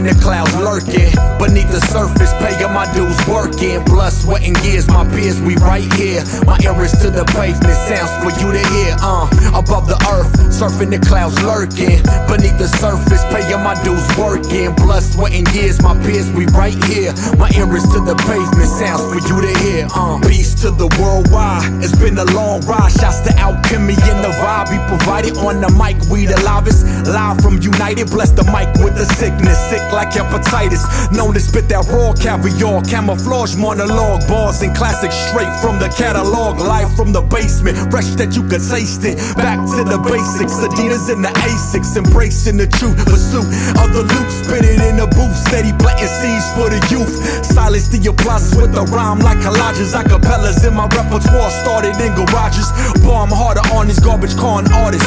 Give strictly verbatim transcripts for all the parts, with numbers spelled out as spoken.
in the clouds lurking. Beneath the surface, paying my dues working. Blood, sweat, and gears, my peers, we right here. My ear is to the pavement, sounds for you to hear. Uh, above the earth, surfing the clouds lurking. Beneath the surface, paying my dues working. Blood, sweat, and gears, my peers, we right here. My ear is to the pavement, sounds for you to hear. Uh, peace to the worldwide. It's been a long ride. Shouts to Alkemy and the vibe we provided on the mic. We the loudest, live from United. Bless the mic with the sickness, sick like hepatitis. Known to spit that raw caviar, camouflage monologue, bars and classics straight from the catalog. Live from the basement, fresh that you could taste it. Back to the basics, Adidas and the Asics, embracing the truth, pursuit of the loot. Spit it in the booth, steady planting seeds for the youth. Silence the applause with a rhyme like collages, acapellas in my repertoire. Started in garages, bomb harder on these garbage con artists.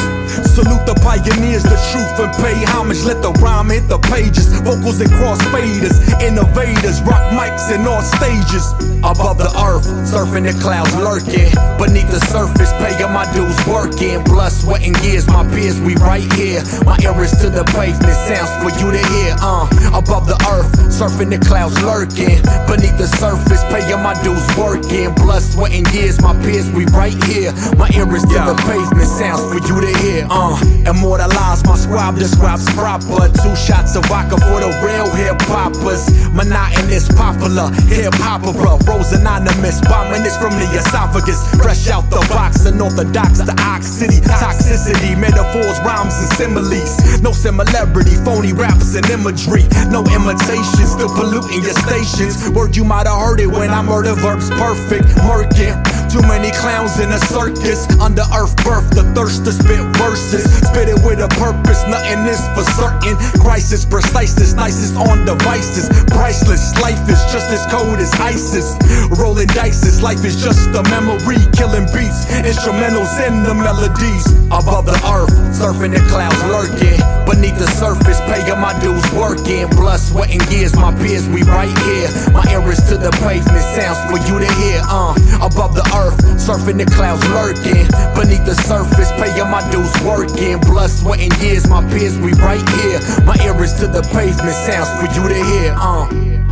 Salute the pioneers, the truth, and pay homage. Let the rhyme hit the pages, vocals and crossfaders, innovators, rock mics in all stages. Above the earth, surfing the clouds lurking. Beneath the surface, paying my dues working. Blood, sweat, and gears, my peers, we right here. My ear is to the pavement, sounds for you to hear. Uh, above the earth, surfing the clouds lurking. Beneath the surface, paying my dues working. Blood, sweat, and gears, my peers, we right here. My ear is to the pavement, sounds for you to hear. Uh, immortalize my scribe, describes proper. Two shots of vodka for the real hip hoppers. Monotonous, popular, hip opera. Rose anonymous, vomitus from the esophagus. Fresh out the box, unorthodox, the oxity, toxicity, metaphors, rhymes, and similes. No similarity, phony raps and imagery. No imitations, still polluting your stations. Word you might have heard it when I murder verbs perfect, murking. Too many clowns in a circus. Under earth birth, the thirst to spit verses. Spit it with a purpose, nothing is for certain. Crisis, preciseness, nicest on devices. Priceless, life is just as cold as ISIS. Rolling dices, life is just a memory. Killing beats, instrumentals in the melodies. Above the earth, surfing the clouds lurking. Beneath the surface, paying my dues working. Blood, sweat, and gears, my peers, we right here. My ear is to the pavement, sounds for you to hear. Uh, above the earth, surfing the clouds lurking. Beneath the surface, paying my dues working. Blood, sweat, and gears, my peers, we right here. My ear is to the pavement, sounds for you to hear. Uh